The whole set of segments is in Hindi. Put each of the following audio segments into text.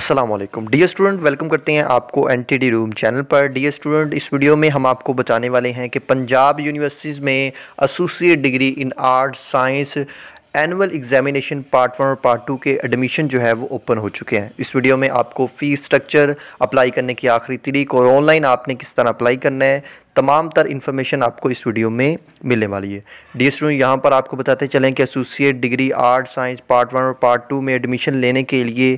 अस्सलामुअलैकुम डियर स्टूडेंट, वेलकम करते हैं आपको NTD रूम चैनल पर। डियर स्टूडेंट, इस वीडियो में हम आपको बताने वाले हैं कि पंजाब यूनिवर्सिटीज़ में associate degree in arts science annual examination part 1 और पार्ट 2 के एडमिशन जो है वो ओपन हो चुके हैं। इस वीडियो में आपको फ़ीस स्ट्रक्चर, अप्लाई करने की आखिरी तारीख और ऑनलाइन आपने किस तरह अप्लाई करना है, तमाम तर इन्फॉर्मेशन आपको इस वीडियो में मिलने वाली है। डियर स्टूडेंट, यहाँ पर आपको बताते चलें कि associate degree art science part 1 और पार्ट 2 में एडमिशन लेने के लिए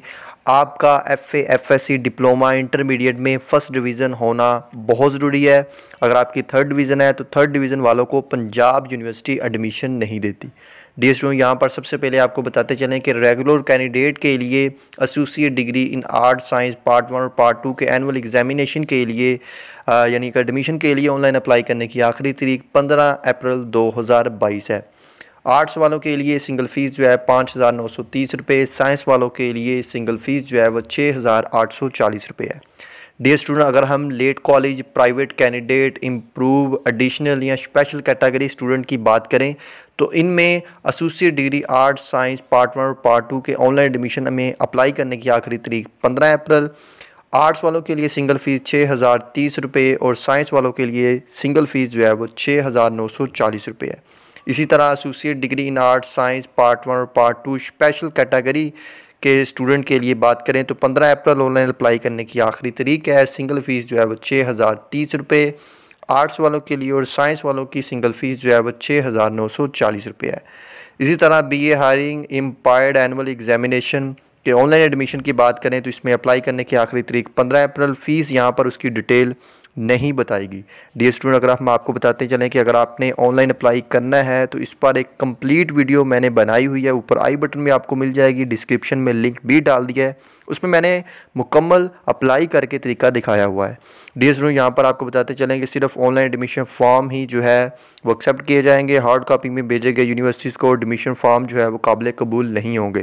आपका एफएससी डिप्लोमा इंटरमीडिएट में फ़र्स्ट डिवीज़न होना बहुत ज़रूरी है। अगर आपकी थर्ड डिवीज़न है तो थर्ड डिवीज़न वालों को पंजाब यूनिवर्सिटी एडमिशन नहीं देती। डियर स्टूडेंट, यहाँ पर सबसे पहले आपको बताते चलें कि रेगुलर कैंडिडेट के लिए associate degree in art science part 1 और पार्ट 2 के एनुअल एग्जामिनेशन के लिए यानी कि एडमिशन के लिए ऑनलाइन अप्लाई करने की आखिरी तारीख 15 अप्रैल 2022 है। आर्ट्स वालों के लिए सिंगल फ़ीस जो है 5,930 रुपये, साइंस वालों के लिए सिंगल फ़ीस जो है वो 6,840 रुपये है। डियर स्टूडेंट, अगर हम late college, private candidate, improve, additional या स्पेशल कैटेगरी स्टूडेंट की बात करें तो इनमें associate degree arts science part 1 और पार्ट 2 के ऑनलाइन एडमिशन में अप्लाई करने की आखिरी तारीख 15 अप्रैल, आर्ट्स वालों के लिए सिंगल फ़ीस 6,030 रुपये और साइंस वालों के लिए सिंगल फ़ीस जो है वो 6,940 रुपये है। इसी तरह associate degree in art science part 1 और पार्ट 2 स्पेशल कैटेगरी के स्टूडेंट के लिए बात करें तो 15 अप्रैल ऑनलाइन अप्लाई करने की आखिरी तारीख है। सिंगल फ़ीस जो है वो 6,030 रुपये आर्ट्स वालों के लिए और साइंस वालों की सिंगल फ़ीस जो है वो 6,940 रुपये है। इसी तरह BA hearing impaired annual examination के ऑनलाइन एडमिशन की बात करें तो इसमें अप्लाई करने की आखिरी तारीख 15 अप्रैल, फ़ीस यहाँ पर उसकी डिटेल नहीं बताएगी। डियर स्टूडेंट, अगर हम आपको बताते चलें कि अगर आपने ऑनलाइन अप्लाई करना है तो इस पर एक कंप्लीट वीडियो मैंने बनाई हुई है, ऊपर आई बटन में आपको मिल जाएगी, डिस्क्रिप्शन में लिंक भी डाल दिया है, उसमें मैंने मुकम्मल अप्लाई करके तरीका दिखाया हुआ है। डियर स्टूडेंट, यहाँ पर आपको बताते चलें कि सिर्फ ऑनलाइन एडमिशन फॉर्म ही जो है वो एक्सेप्ट किए जाएंगे। हार्ड कापी में भेजे गए यूनिवर्सिटीज़ को एडमिशन फॉर्म जो है वो काबिल कबूल नहीं होंगे।